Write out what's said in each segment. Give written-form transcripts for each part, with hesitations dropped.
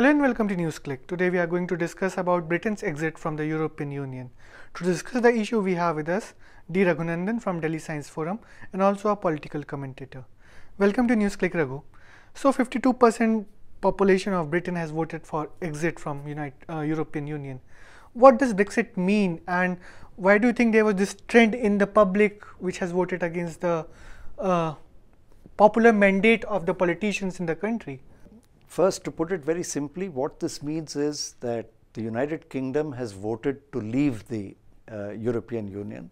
Hello and welcome to NewsClick. Today we are going to discuss about Britain's exit from the European Union. To discuss the issue we have with us, D. Raghunandan from Delhi Science Forum and also a political commentator. Welcome to NewsClick, Raghu. So 52% population of Britain has voted for exit from European Union. What does Brexit mean and why do you think there was this trend in the public which has voted against the popular mandate of the politicians in the country? First, to put it very simply, what this means is that the United Kingdom has voted to leave the European Union.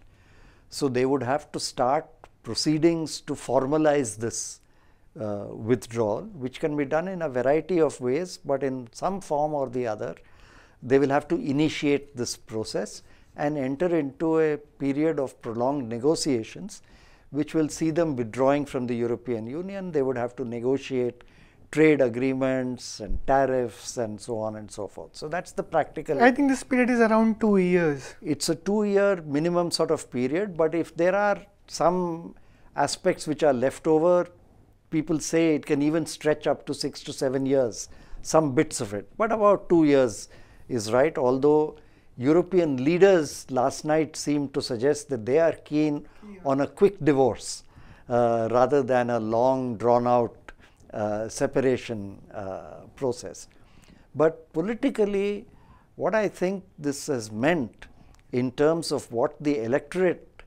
So they would have to start proceedings to formalize this withdrawal, which can be done in a variety of ways, but in some form or the other, they will have to initiate this process and enter into a period of prolonged negotiations, which will see them withdrawing from the European Union. They would have to negotiate trade agreements and tariffs and so on and so forth. So that's the practical. I think this period is around 2 years. It's a 2-year minimum sort of period, but if there are some aspects which are left over, people say it can even stretch up to 6 to 7 years, some bits of it, but about 2 years is right, although European leaders last night seemed to suggest that they are keen on a quick divorce rather than a long drawn out separation process. But politically, what I think this has meant in terms of what the electorate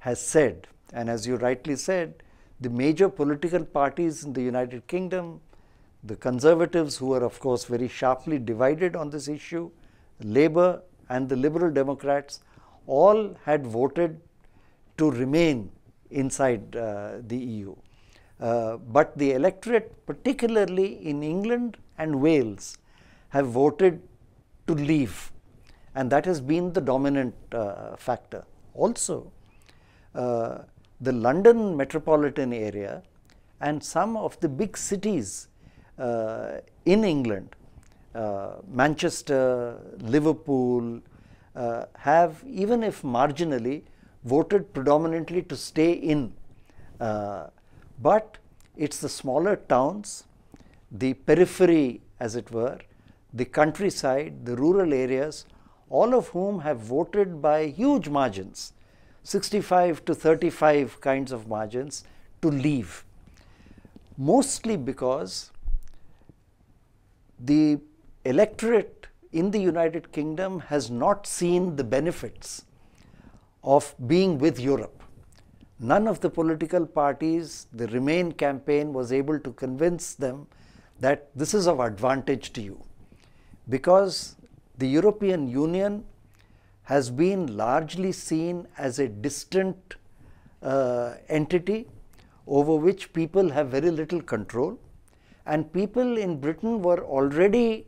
has said, and as you rightly said, the major political parties in the United Kingdom, the Conservatives, who are of course very sharply divided on this issue, Labour and the Liberal Democrats, all had voted to remain inside the EU. But the electorate, particularly in England and Wales, have voted to leave, and that has been the dominant factor. Also, the London metropolitan area and some of the big cities in England, Manchester, Liverpool, have, even if marginally, voted predominantly to stay in. But it's the smaller towns, the periphery as it were, the countryside, the rural areas, all of whom have voted by huge margins, 65 to 35 kinds of margins, to leave. Mostly because the electorate in the United Kingdom has not seen the benefits of being with Europe. None of the political parties, the Remain campaign, was able to convince them that this is of advantage to you, because the European Union has been largely seen as a distant entity over which people have very little control, and people in Britain were already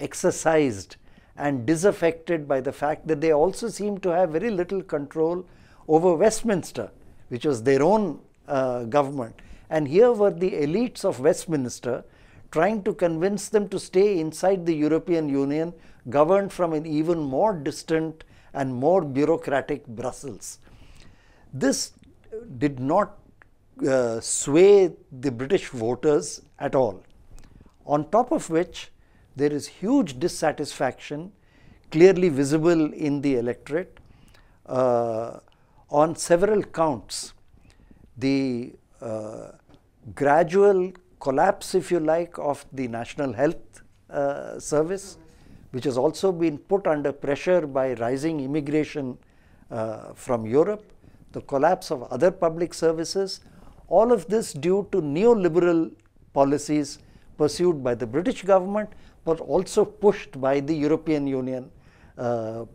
exercised and disaffected by the fact that they also seem to have very little control over Westminster, which was their own government. And here were the elites of Westminster trying to convince them to stay inside the European Union, governed from an even more distant and more bureaucratic Brussels. This did not sway the British voters at all. On top of which, there is huge dissatisfaction, clearly visible in the electorate, on several counts. The gradual collapse, if you like, of the National Health Service, which has also been put under pressure by rising immigration from Europe, the collapse of other public services, all of this due to neoliberal policies pursued by the British government, but also pushed by the European Union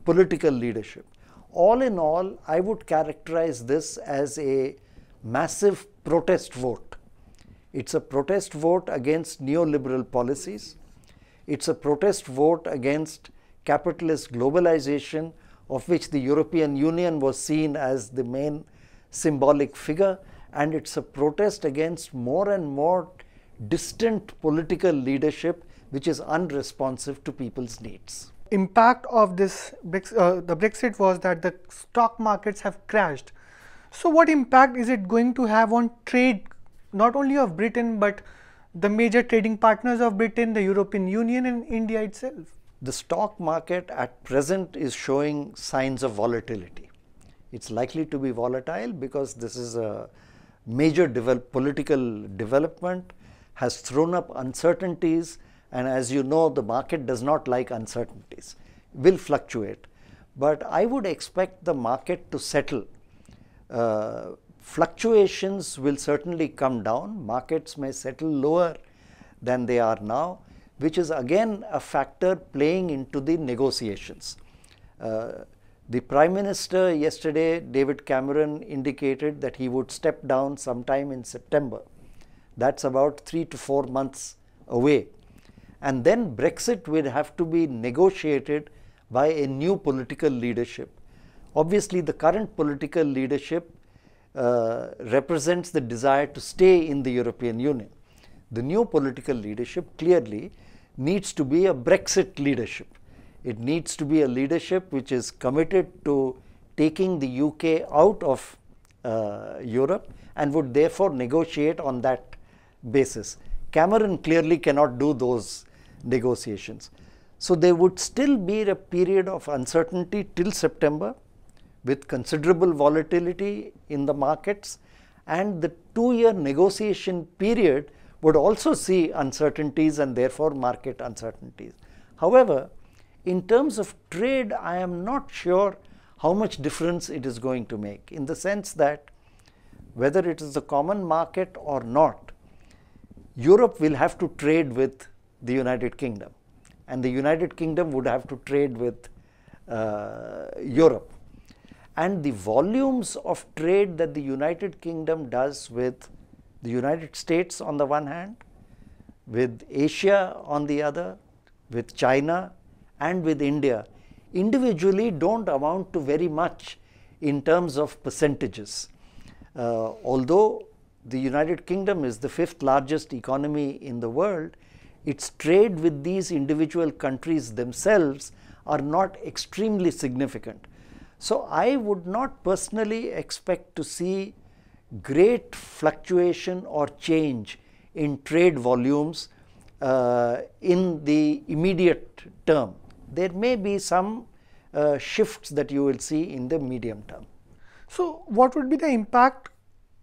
political leadership. All in all, I would characterize this as a massive protest vote. It's a protest vote against neoliberal policies. It's a protest vote against capitalist globalization, of which the European Union was seen as the main symbolic figure. And it's a protest against more and more distant political leadership, which is unresponsive to people's needs. Impact of this the Brexit was that the stock markets have crashed. So what impact is it going to have on trade, not only of Britain but the major trading partners of Britain, the European Union and India itself. The stock market at present is showing signs of volatility. It's likely to be volatile because this is a major political development, has thrown up uncertainties, and as you know, the market does not like uncertainties, will fluctuate. But I would expect the market to settle. Fluctuations will certainly come down. Markets may settle lower than they are now, which is again a factor playing into the negotiations. The Prime Minister yesterday, David Cameron, indicated that he would step down sometime in September. That's about 3 to 4 months away. And then Brexit will have to be negotiated by a new political leadership. Obviously, the current political leadership represents the desire to stay in the European Union. The new political leadership clearly needs to be a Brexit leadership. It needs to be a leadership which is committed to taking the UK out of Europe and would therefore negotiate on that basis. Cameron clearly cannot do those negotiations. So there would still be a period of uncertainty till September, with considerable volatility in the markets, and the 2-year negotiation period would also see uncertainties and therefore market uncertainties. However, in terms of trade, I am not sure how much difference it is going to make, in the sense that whether it is the common market or not, Europe will have to trade with the United Kingdom, and the United Kingdom would have to trade with Europe. And the volumes of trade that the United Kingdom does with the United States on the one hand, with Asia on the other, with China and with India, individually don't amount to very much in terms of percentages. Although the United Kingdom is the 5th largest economy in the world, its trade with these individual countries themselves are not extremely significant. So I would not personally expect to see great fluctuation or change in trade volumes in the immediate term. There may be some shifts that you will see in the medium term. So what would be the impact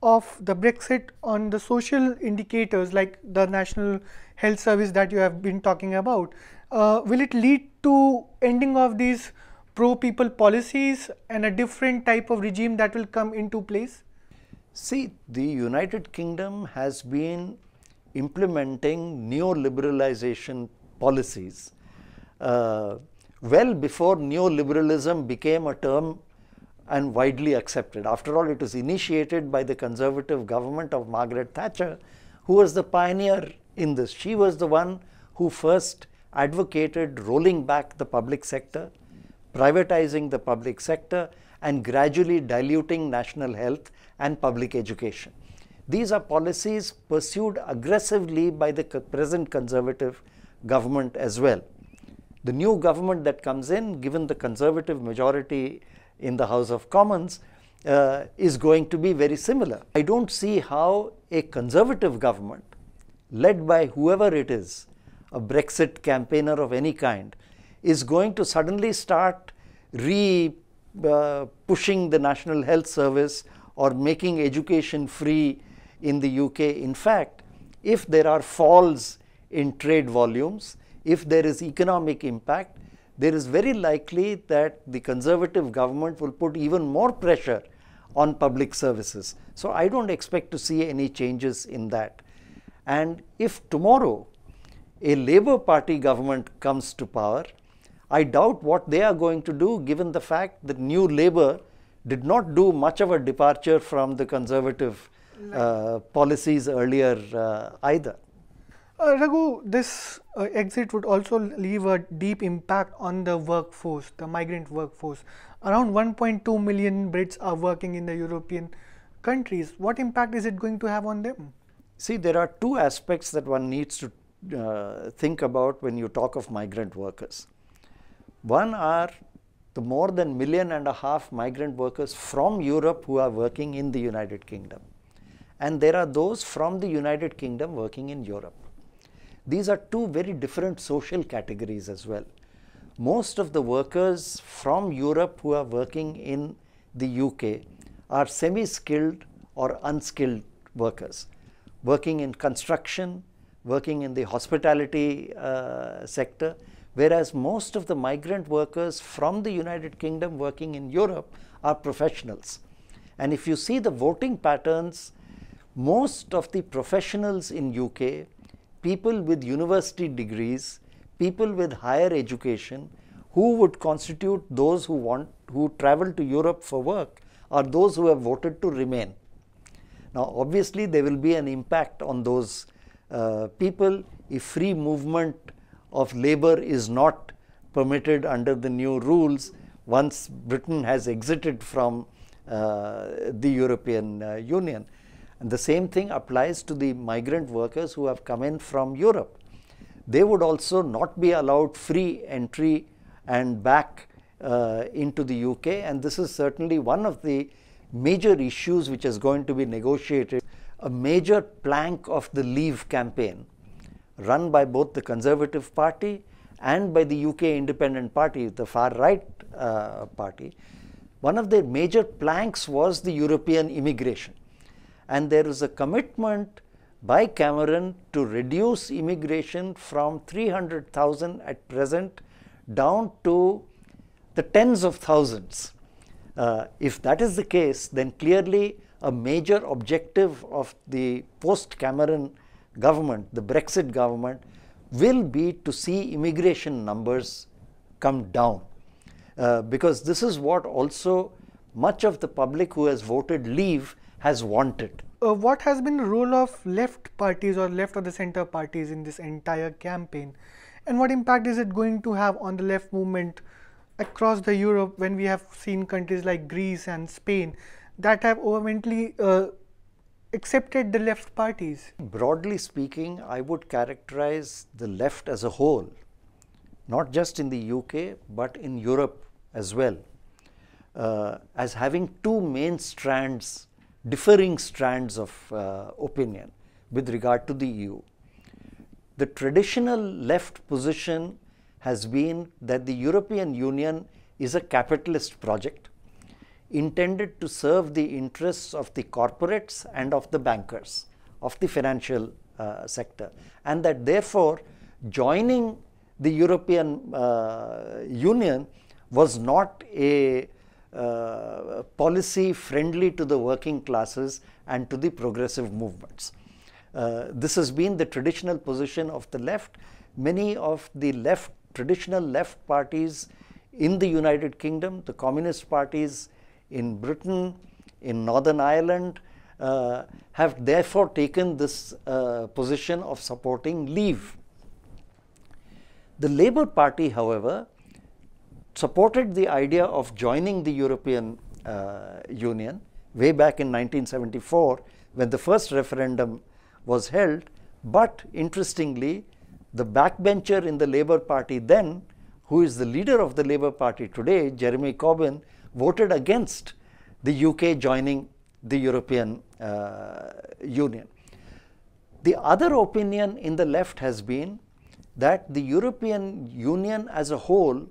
of the Brexit on the social indicators like the National Health Service that you have been talking about? Will it lead to ending of these pro-people policies and a different type of regime that will come into place? See, the United Kingdom has been implementing neoliberalization policies well before neoliberalism became a term and widely accepted. After all, it was initiated by the Conservative government of Margaret Thatcher, who was the pioneer in this. She was the one who first advocated rolling back the public sector, privatizing the public sector, and gradually diluting national health and public education. These are policies pursued aggressively by the present Conservative government as well. The new government that comes in, given the Conservative majority in the House of Commons, is going to be very similar. I don't see how a Conservative government, led by whoever it is, a Brexit campaigner of any kind, is going to suddenly start pushing the National Health Service or making education free in the UK. In fact, if there are falls in trade volumes, if there is economic impact, there is very likely that the Conservative government will put even more pressure on public services. So I don't expect to see any changes in that. And if tomorrow a Labour Party government comes to power, I doubt what they are going to do, given the fact that New Labour did not do much of a departure from the Conservative policies earlier either. Raghu, this exit would also leave a deep impact on the workforce, the migrant workforce. Around 1.2 million Brits are working in the European countries. What impact is it going to have on them? See, there are two aspects that one needs to think about when you talk of migrant workers. One are the more than 1.5 million migrant workers from Europe who are working in the United Kingdom. and there are those from the United Kingdom working in Europe. These are two very different social categories as well. Most of the workers from Europe who are working in the UK are semi-skilled or unskilled workers, working in construction, working in the hospitality sector, whereas most of the migrant workers from the United Kingdom working in Europe are professionals. And if you see the voting patterns, most of the professionals in UK, people with university degrees, people with higher education, who would constitute those who travel to Europe for work, are those who have voted to remain. Now, obviously, there will be an impact on those people if free movement of labour is not permitted under the new rules once Britain has exited from the European Union. And the same thing applies to the migrant workers who have come in from Europe. They would also not be allowed free entry and back into the UK, and this is certainly one of the major issues which is going to be negotiated. A major plank of the Leave campaign run by both the Conservative Party and by the UK Independent Party, the far-right party. One of their major planks was the European immigration, and there was a commitment by Cameron to reduce immigration from 300,000 at present down to the tens of thousands. If that is the case, then clearly a major objective of the post-Cameron government, the Brexit government, will be to see immigration numbers come down. Because this is what also much of the public who has voted Leave has wanted. What has been the role of left parties or left of the centre parties in this entire campaign, and what impact is it going to have on the left movement across the Europe when we have seen countries like Greece and Spain that have overwhelmingly accepted the left parties? Broadly speaking, I would characterize the left as a whole, not just in the UK but in Europe as well, as having two main strands, differing strands of opinion with regard to the EU. The traditional left position has been that the European Union is a capitalist project intended to serve the interests of the corporates and of the bankers, of the financial sector, and that therefore joining the European Union was not a policy friendly to the working classes and to the progressive movements. This has been the traditional position of the left. Many of the left, traditional left parties in the United Kingdom, the communist parties in Britain, in Northern Ireland, have therefore taken this position of supporting Leave. The Labour Party, however, supported the idea of joining the European Union way back in 1974 when the first referendum was held, but interestingly the backbencher in the Labour Party then, who is the leader of the Labour Party today, Jeremy Corbyn, voted against the UK joining the European Union. The other opinion in the left has been that the European Union as a whole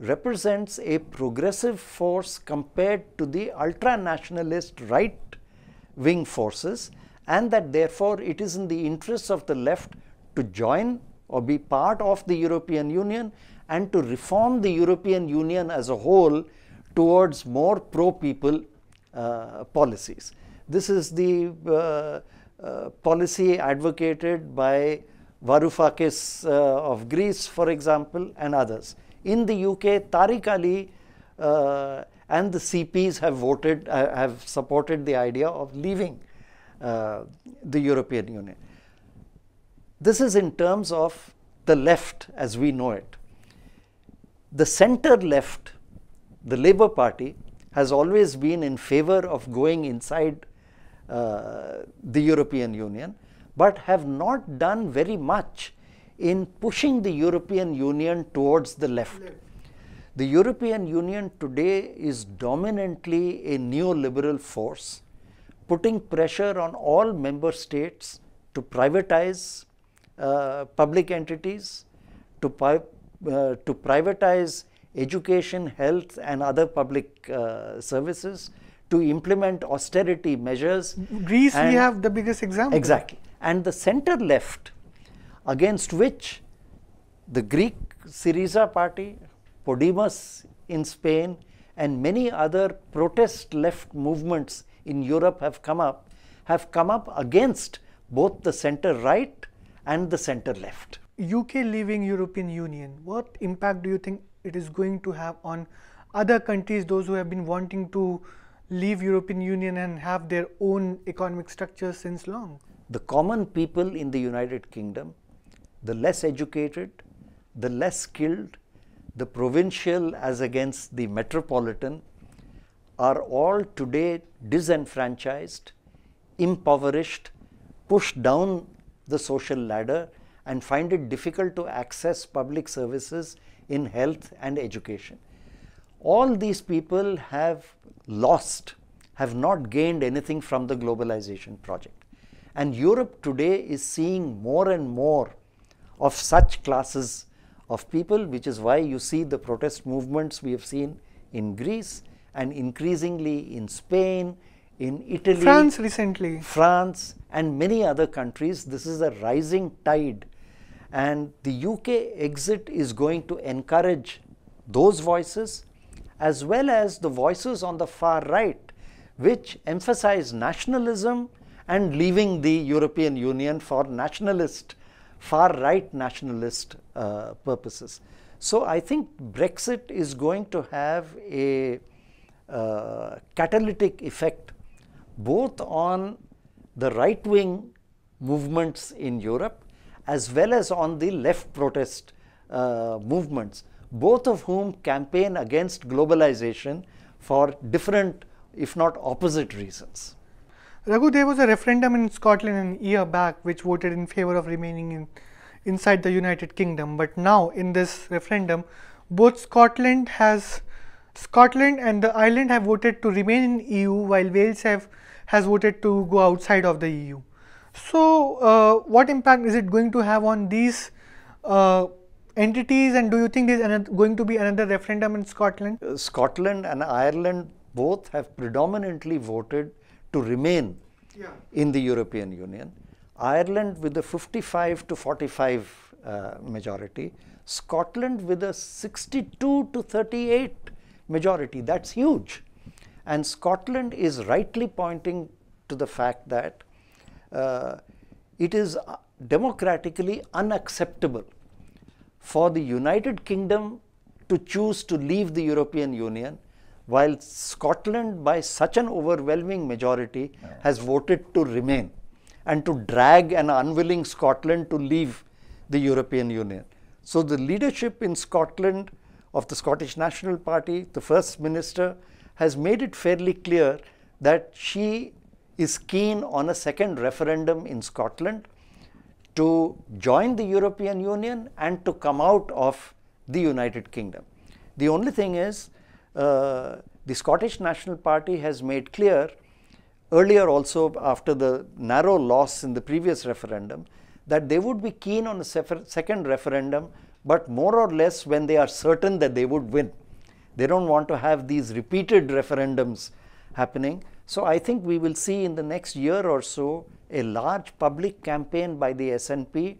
represents a progressive force compared to the ultra-nationalist right-wing forces, and that therefore it is in the interests of the left to join or be part of the European Union and to reform the European Union as a whole towards more pro-people policies. This is the policy advocated by Varoufakis of Greece, for example, and others. In the UK, Tariq Ali and the CPs have voted, have supported the idea of leaving the European Union. This is in terms of the left as we know it. The centre left, the Labour Party, has always been in favour of going inside the European Union, but have not done very much in pushing the European Union towards the left. The European Union today is dominantly a neoliberal force putting pressure on all member states to privatize public entities, to privatize education, health and other public services, to implement austerity measures. Greece, we have the biggest example. Exactly. And the center left, against which the Greek Syriza party, Podemos in Spain and many other protest left movements in Europe have come up against both the center right and the center left. UK leaving European Union, what impact do you think it is going to have on other countries, those who have been wanting to leave European Union and have their own economic structure since long? The common people in the United Kingdom, the less educated, the less skilled, the provincial as against the metropolitan, are all today disenfranchised, impoverished, pushed down the social ladder and find it difficult to access public services in health and education. All these people have not gained anything from the globalization project. And Europe today is seeing more and more of such classes of people, which is why you see the protest movements we have seen in Greece and increasingly in Spain, in Italy, France recently, France and many other countries. This is a rising tide, and the UK exit is going to encourage those voices as well as the voices on the far right, which emphasize nationalism and leaving the European Union for nationalist, far right nationalist purposes. So I think Brexit is going to have a catalytic effect both on the right-wing movements in Europe as well as on the left protest movements, both of whom campaign against globalization for different, if not opposite, reasons. Raghu, there was a referendum in Scotland a year back which voted in favour of remaining inside the United Kingdom, but now in this referendum both Scotland and the island have voted to remain in EU, while Wales has voted to go outside of the EU. So what impact is it going to have on these entities, and do you think there is going to be another referendum in Scotland? Scotland and Ireland both have predominantly voted to remain in the European Union. Ireland with a 55-45 majority, Scotland with a 62-38 majority. That's huge. And Scotland is rightly pointing to the fact that it is democratically unacceptable for the United Kingdom to choose to leave the European Union, while Scotland by such an overwhelming majority has voted to remain, and to drag an unwilling Scotland to leave the European Union. So the leadership in Scotland of the Scottish National Party, the First Minister, has made it fairly clear that she is keen on a second referendum in Scotland to join the European Union and to come out of the United Kingdom. The only thing is, the Scottish National Party has made clear earlier also, after the narrow loss in the previous referendum, that they would be keen on a second referendum, but more or less when they are certain that they would win. They don't want to have these repeated referendums happening. So I think we will see in the next year or so a large public campaign by the SNP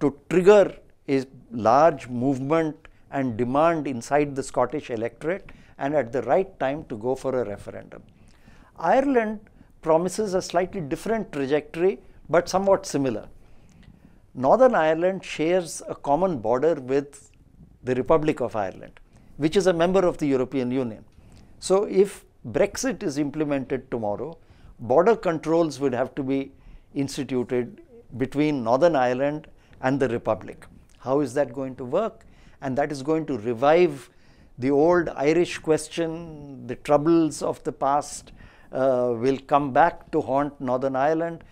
to trigger a large movement and demand inside the Scottish electorate, and at the right time to go for a referendum. Ireland promises a slightly different trajectory, but somewhat similar. Northern Ireland shares a common border with the Republic of Ireland, which is a member of the European Union. So if Brexit is implemented tomorrow, border controls would have to be instituted between Northern Ireland and the Republic. How is that going to work? And that is going to revive the old Irish question. The troubles of the past will come back to haunt Northern Ireland.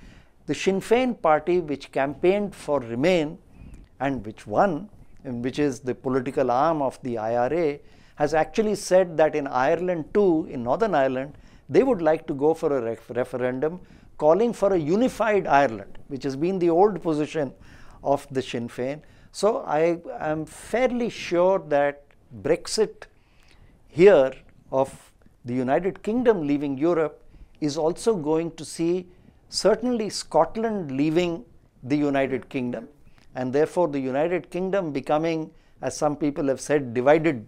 The Sinn Féin party, which campaigned for Remain and which won, and which is the political arm of the IRA, has actually said that in Ireland too, in Northern Ireland, They would like to go for a referendum calling for a unified Ireland, which has been the old position of the Sinn Féin. So I am fairly sure that Brexit here of the United Kingdom leaving Europe is also going to see certainly Scotland leaving the United Kingdom, and therefore the United Kingdom becoming, as some people have said, divided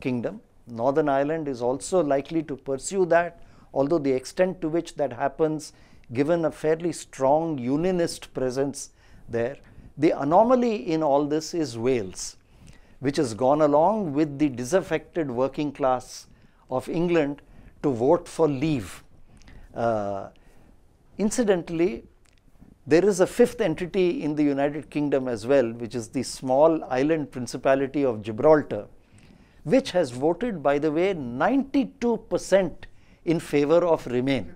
kingdom. Northern Ireland is also likely to pursue that, although the extent to which that happens, given a fairly strong unionist presence there. The anomaly in all this is Wales, which has gone along with the disaffected working class of England to vote for leave. Incidentally, there is a fifth entity in the United Kingdom as well, which is the small island principality of Gibraltar, which has voted, by the way, 92% in favor of Remain.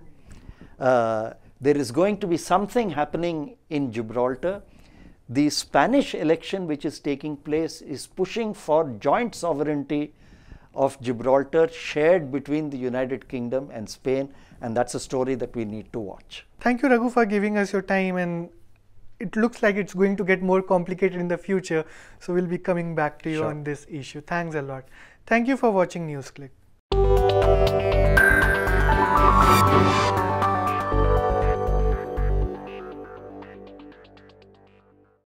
There is going to be something happening in Gibraltar. The Spanish election which is taking place is pushing for joint sovereignty of Gibraltar, shared between the United Kingdom and Spain, and that's a story that we need to watch. Thank you, Raghu, for giving us your time, and it looks like it's going to get more complicated in the future, so we'll be coming back to you on this issue. Thanks a lot. Thank you for watching NewsClick.